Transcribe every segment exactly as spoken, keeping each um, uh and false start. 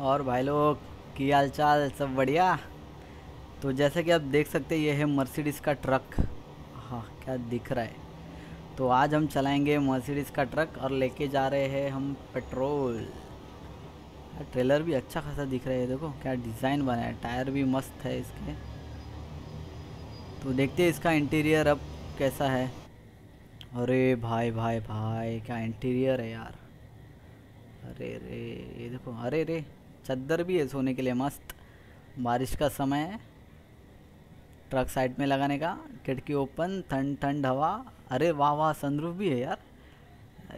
और भाई लोग की हाल चाल सब बढ़िया। तो जैसे कि आप देख सकते हैं ये है मर्सिडीज़ का ट्रक। हाँ क्या दिख रहा है। तो आज हम चलाएंगे मर्सिडीज़ का ट्रक और लेके जा रहे हैं हम पेट्रोल। ट्रेलर भी अच्छा खासा दिख रहा है, देखो क्या डिज़ाइन बना है, टायर भी मस्त है इसके। तो देखते हैं इसका इंटीरियर अब कैसा है। अरे भाई भाई भाई क्या इंटीरियर है यार। अरे रे ये देखो, अरे रे चद्दर भी है सोने के लिए मस्त। बारिश का समय है, ट्रक साइड में लगाने का, खिड़की ओपन, ठंड ठंड हवा। अरे वाह वाह सनरूफ भी है यार।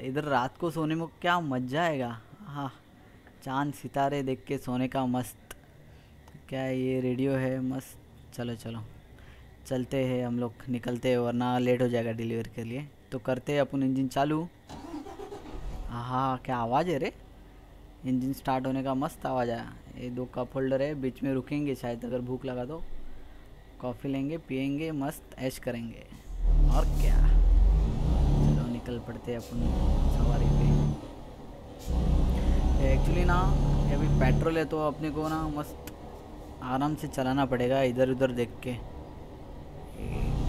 इधर रात को सोने में क्या मज़ा आएगा। हाँ चांद सितारे देख के सोने का मस्त। क्या ये रेडियो है मस्त। चलो चलो चलते हैं हम लोग, निकलते हैं वरना लेट हो जाएगा डिलीवरी के लिए। तो करते हैं अपन इंजन चालू। हाँ क्या आवाज़ है रे। इंजन स्टार्ट होने का मस्त आवाज़ आया। ये दो कप होल्डर है, बीच में रुकेंगे शायद अगर भूख लगा तो। कॉफ़ी लेंगे, पियेंगे, मस्त ऐश करेंगे और क्या। चलो निकल पड़ते हैं अपन सवारी पे। एक्चुअली ना अभी पेट्रोल है तो अपने को ना मस्त आराम से चलाना पड़ेगा, इधर उधर देख के।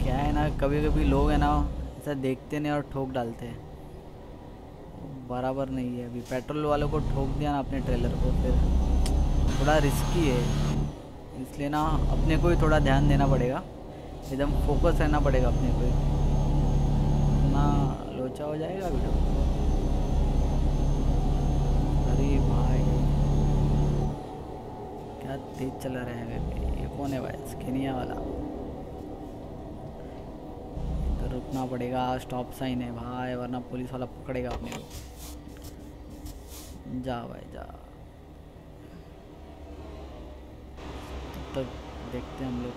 क्या है ना कभी कभी लोग है ना ऐसा देखते नहीं और ठोक डालते हैं, बराबर नहीं है। अभी पेट्रोल वालों को ठोक दिया ना अपने ट्रेलर को, फिर थोड़ा रिस्की है। इसलिए ना अपने को ही थोड़ा ध्यान देना पड़ेगा, एकदम फोकस रहना पड़ेगा अपने को ना, लोचा हो जाएगा वीडियो। अरे भाई क्या तेज चला रहे हैं। ये कौन है भाई, स्केनिया वाला। तो रुकना पड़ेगा, स्टॉप साइन है भाई वरना पुलिस वाला पकड़ेगा अपने को। जा भाई जा। तब तक देखते हैं हम लोग,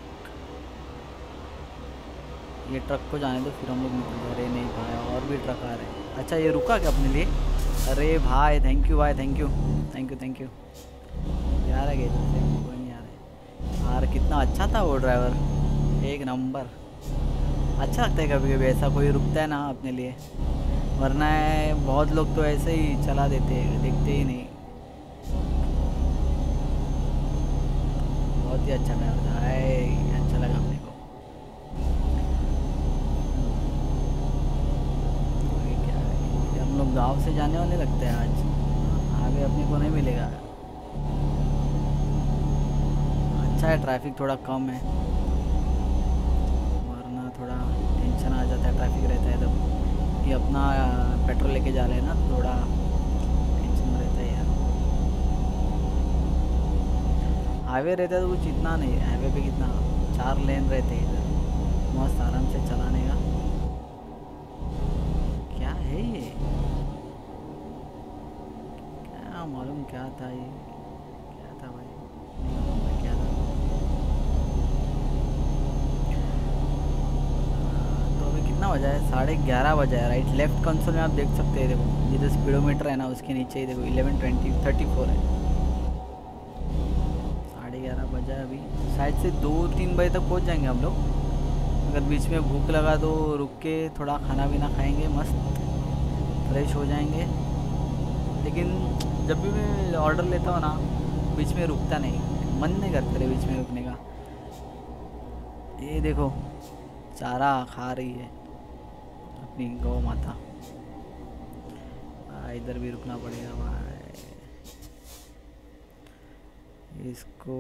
ये ट्रक को जाने दो फिर हम लोग निकल जा रहे। नहीं भाई और भी ट्रक आ रहे हैं। अच्छा ये रुका क्या अपने लिए। अरे भाई थैंक यू भाई, thank you thank you thank you यार। आगे कोई नहीं आ रहा यार। कितना अच्छा था वो ड्राइवर, एक नंबर। अच्छा लगता है कभी कभी ऐसा कोई रुकता है ना अपने लिए, वरना बहुत लोग तो ऐसे ही चला देते हैं, देखते ही नहीं। बहुत ही अच्छा ड्राइवर था, अच्छा लगा अपने को। क्या है हम लोग गांव से जाने वाले लगते हैं आज, आगे अपने को नहीं मिलेगा। अच्छा है ट्रैफिक थोड़ा कम है, वरना थोड़ा टेंशन आ जाता है ट्रैफिक रहता है तब। कि अपना पेट्रोल लेके जा रहे हैं ना, थोड़ा टेंशन रहता है यार। हाईवे रहता है तो कुछ इतना नहीं है, हाईवे पे कितना चार लेन रहते हैं इधर, मस्त आराम से चलाने का। क्या है ये, क्या मालूम क्या था ये, क्या था भाई नहीं मालूम क्या था। बजा है साढ़े ग्यारह बजा है। राइट लेफ्ट कंसोल में आप देख सकते हैं, देखो जिधर स्पीडोमीटर है ना उसके नीचे ही देखो इलेवन ट्वेंटी थर्टी फोर है। साढ़े ग्यारह बजा है अभी, शायद से दो तीन बजे तक पहुंच जाएंगे हम लोग। अगर बीच में भूख लगा तो रुक के थोड़ा खाना पीना खाएंगे, मस्त फ्रेश हो जाएंगे। लेकिन जब भी मैं ऑर्डर लेता हूँ ना बीच में रुकता नहीं, मन नहीं करता रहे बीच में रुकने का। ये देखो चारा खा रही है अपनी गौ माता। इधर भी रुकना पड़ेगा भाई। इसको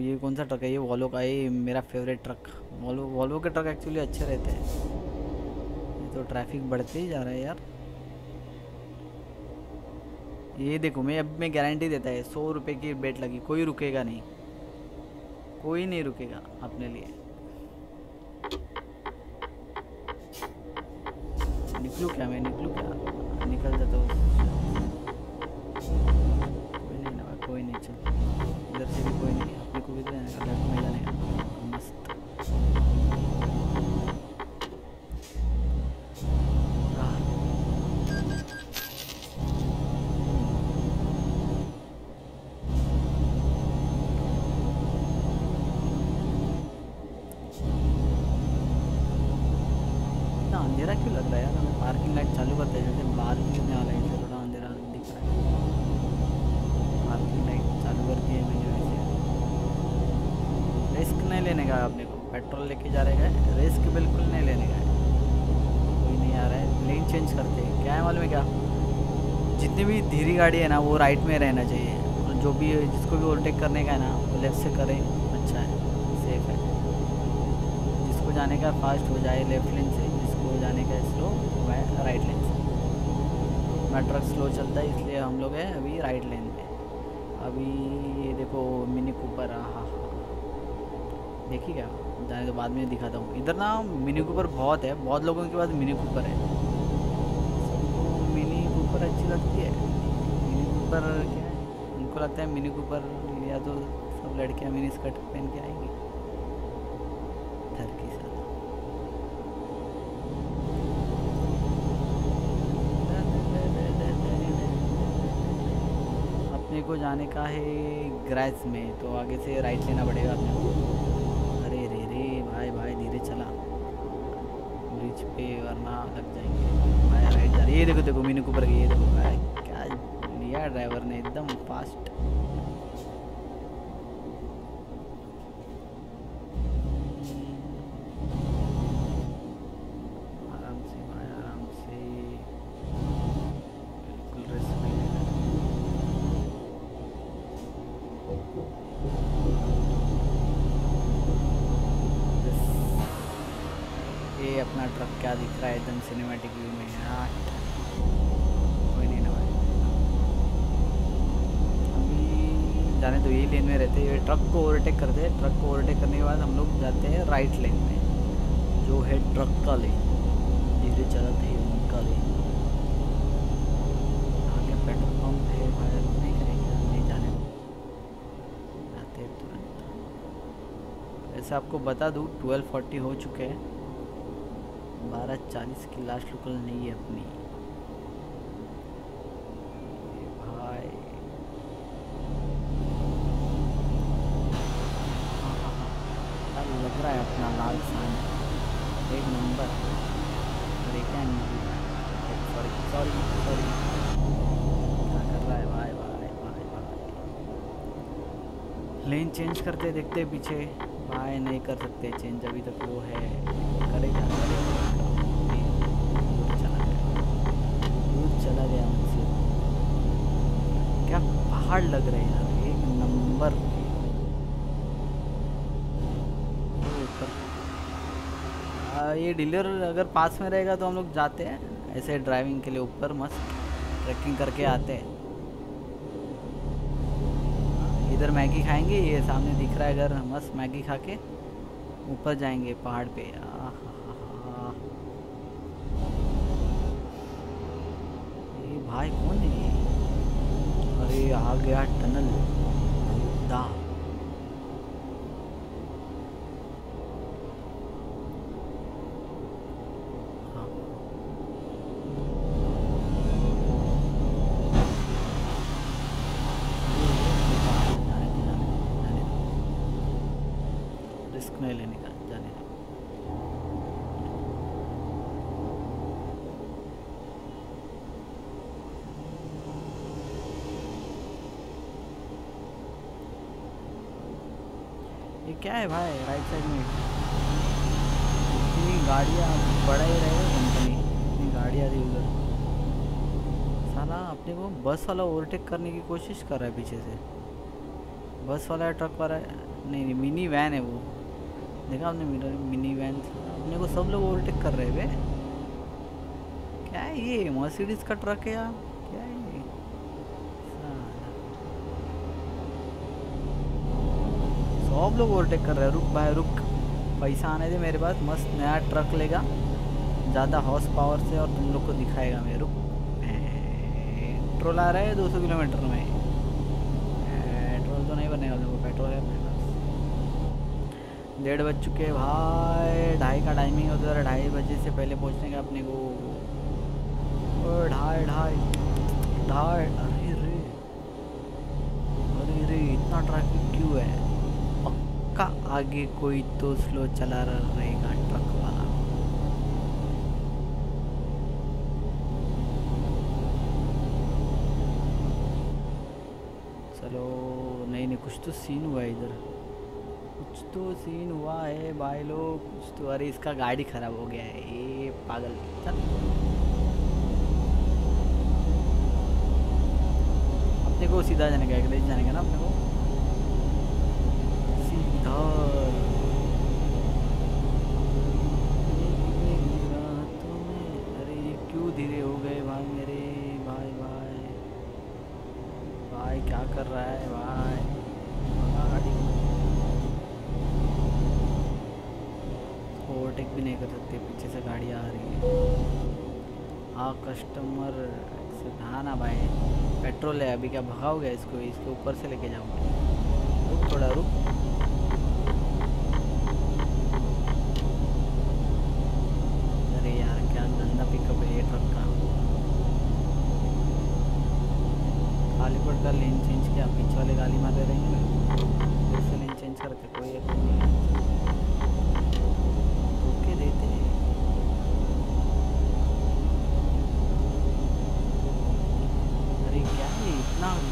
ये कौन सा ट्रक है, ये वॉल्वो का। ये मेरा फेवरेट ट्रक वॉल्वो। वॉल्वो के ट्रक एक्चुअली अच्छे रहते हैं। ये तो ट्रैफिक बढ़ते ही जा रहा है यार। ये देखो मैं अब मैं गारंटी देता है सौ रुपये की बेट लगी, कोई रुकेगा नहीं, कोई नहीं रुकेगा अपने लिए। निकलू क्या मैं, निकलू क्या, निकल जाता हूँ। कोई नहीं ना, कोई नहीं। चल इधर से भी कोई नहीं, अपने को भी तो जाने का, लेफ्ट में जाने का मस्त। अंधेरा क्यों लग रहा है यार, हमें पार्किंग लाइट चालू करते हैं जैसे बारिश होने वाला है, थोड़ा अंधेरा दिख रहा है। पार्किंग लाइट लेने का है अपने को, पेट्रोल लेके जा रहे हैं, रिस्क बिल्कुल नहीं लेने का है। कोई नहीं आ रहा है, लेन चेंज करते हैं। क्या है मालूम है क्या, जितनी भी धीरे गाड़ी है ना वो राइट में रहना चाहिए, और जो भी जिसको भी ओवरटेक करने का है ना वो लेफ्ट से करें, अच्छा है, सेफ है। जिसको जाने का फास्ट हो जाए लेफ्ट लेन से, जिसको जाने का स्लो वह राइट लेन से। मैं ट्रक स्लो चलता है इसलिए हम लोग हैं अभी राइट लेन में। अभी ये देखो मिनी कूपर, हाँ देखिए क्या जाने तो बाद में दिखाता हूँ। इधर ना मिनी कूपर बहुत है, बहुत लोगों के पास मिनी कूपर है, सबको मिनी कूपर अच्छी लगती है। मिनी कूपर क्या है, उनको लगता है मिनी कूपर या तो सब लड़कियाँ मिनी स्कर्ट पहन के आएंगी धर के साथ। को जाने का है गैराज में, तो आगे से राइट लेना पड़ेगा अपने को। अरे रे रे भाई भाई धीरे चला, ब्रिज पे वरना लग जाएंगे। भाई राइट जा, ये देखो देखो मिनी कूपर की, ये देखो भाई क्या लिया ड्राइवर ने, एकदम फास्ट। अपना ट्रक क्या दिख रहा है एकदम सिनेमैटिक व्यू में यार। कोई नहीं ना भाई, अभी जाने तो यही लेन में रहते हैं। ट्रक को ओवरटेक करते हैं, ट्रक को ओवरटेक करने के बाद हम लोग जाते हैं राइट लेन में, जो है ट्रक का लेन। धीरे चलाते हैं उनका लेन। आगे पेट्रोल पंप है भाई, नहीं करेंगे नहीं जाने जाते तुरंत। ऐसे आपको बता दूँ ट्वेल्व फोर्टी हो चुके हैं, बारह चालीस की लास्ट लोकल नहीं है अपनी भाई। हाँ लग रहा है अपना लाल सान एक नंबर। अरे क्या सॉरी सॉरी सॉरी क्या कर रहा है भाई भाई भाई भाई। लेन चेंज करते देखते पीछे भाई, नहीं कर सकते चेंज अभी तक, वो है करेगा करेगा चला गया मुझसे। क्या पहाड़ लग रहे हैं यार, एक नंबर। ये डीलर अगर पास में रहेगा तो हम लोग जाते हैं ऐसे ड्राइविंग के लिए ऊपर, मस्त ट्रैकिंग करके आते हैं। इधर मैगी खाएंगे, ये सामने दिख रहा है घर, मस्त मैगी खा के ऊपर जाएंगे पहाड़ पे। भाई कौन है ये, अरे आ गया टनल दा। हाँ। रिस्क नहीं लेने का, जाने का। ये क्या है भाई राइट साइड में, इतनी गाड़ियाँ बढ़ा ही रहे कंपनी, इतनी गाड़ियाँ थी उधर। साला अपने को बस वाला ओवरटेक करने की कोशिश कर रहा है पीछे से, बस वाला ट्रक वाला नहीं नहीं मिनी वैन है वो, देखा आपने मिनी वैन। अपने को सब लोग ओवरटेक कर रहे हैं वे। क्या है ये मर्सिडीज़ का ट्रक है यार, क्या है ये? सब लोग ओवरटेक कर रहे हैं। रुक भाई रुक, पैसा आने दे मेरे पास, मस्त नया ट्रक लेगा ज़्यादा हॉर्स पावर से और तुम लोग को दिखाएगा मेरे। रुक पेट्रोल आ रहा है दो सौ किलोमीटर में, पेट्रोल तो नहीं बने वाले को, पेट्रोल है अपने पास। डेढ़ बज चुके भाई, ढाई का टाइमिंग है उधर, ढाई बजे से पहले पहुँचने का अपने को। और ढाई ढाई ढाई अरे रे अरे रे इतना ट्रैफिक क्यों है का, आगे कोई तो स्लो चला रहेगा ट्रक वाला। चलो नहीं नहीं कुछ तो सीन हुआ इधर, कुछ तो सीन हुआ है भाई लोग, कुछ तो। अरे इसका गाड़ी खराब हो गया है ये पागल। अपने को सीधा जाने का है, जाने का ना अपने को सीधा। अरे ये क्यों धीरे हो गए भाई मेरे भाई भाई भाई क्या कर रहा है भाई। ओवरटेक भी नहीं कर सकते, पीछे से गाड़ी आ रही है। हाँ कस्टमर से ढाना भाई, पेट्रोल है अभी, क्या भगाओगे इसको? इसके ऊपर से लेके जाऊंगा। रुक थोड़ा रुक, अरे यार क्या गंदा पिकअप है ये ट्रक का। खाली पड़ कर लेन चेंज किया, पीछे वाले गाली मार रहे हैं, इससे लेन चेंज करके कोई एक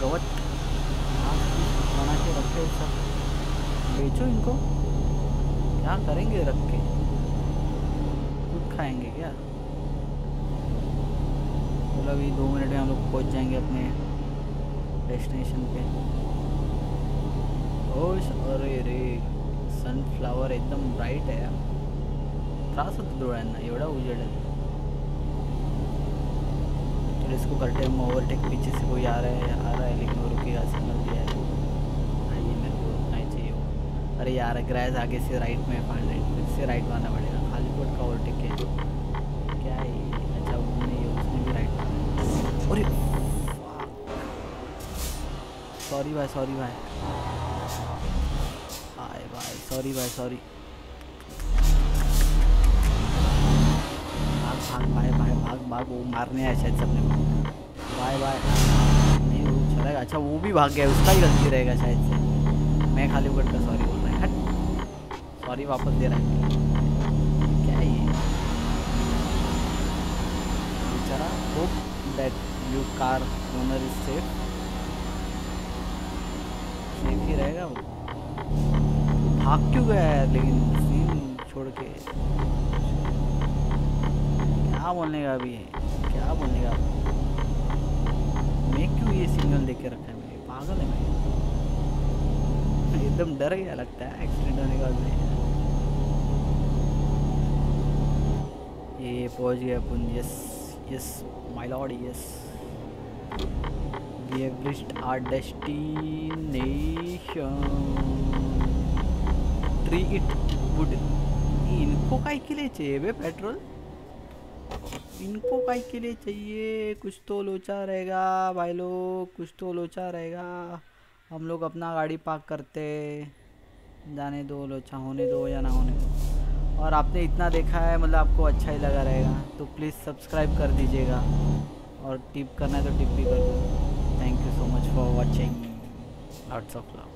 गवत बना के रखे सब। बेचो इनको, क्या करेंगे रख के? खुद खाएंगे क्या? चलो अभी दो मिनट में हम लोग पहुँच जाएंगे अपने डेस्टिनेशन पे। ओश अरे रे सनफ्लावर एकदम ब्राइट है। त्रास होतो डोळ्यांना एवढा उजेड आहे। इसको करते हम ओवरटेक, पीछे से कोई आ रहा है आ रहा है लेकिन वो रुकेगा, समझ गया है। ये मेरे को रुकना ही चाहिए। अरे यार ग्रैज आगे से राइट में, फाइव राइट से राइट मारना पड़ेगा। खालीपुर का ओवरटेक है क्या है? अच्छा उन्होंने उसने भी राइट मारा। अरे सॉरी भाई सॉरी भाई हाय भाई सॉरी भाई सॉरी भाग भाई भाई भाग भाग, वो मारने आया शायद सबने। बाय बाय नहीं वो चलेगा। अच्छा वो भी भाग गया, उसका ही गलती रहेगा शायद से। मैं खाली उगड़ का सॉरी बोल रहा है, हट सॉरी वापस दे रहा है। क्या है ये बेचारा। Hope that you car owner is safe, safe ही रहेगा वो। भाग क्यों गया यार लेकिन सीन छोड़ के? क्या बोलने का अभी है, क्या बोलने का? मैं क्यों ये सिग्नल देके रखा है? मेरे पागल है मैं, एकदम डर गया लगता है एक्सीडेंट होने का। नहीं ये पहुंच गया अपन। Yes yes my lord yes we have reached our destination. Tree it would. इनको काय के लिए चाहिए बे पेट्रोल? इनको बाइक के लिए चाहिए। कुछ तो लोचा रहेगा भाई लोग, कुछ तो लोचा रहेगा। हम लोग अपना गाड़ी पार्क करते, जाने दो लोचा, होने दो या ना होने दो। और आपने इतना देखा है मतलब आपको अच्छा ही लगा रहेगा तो प्लीज़ सब्सक्राइब कर दीजिएगा, और टिप करना है तो टिप भी कर दो। Thank you so much for watching, lots of love.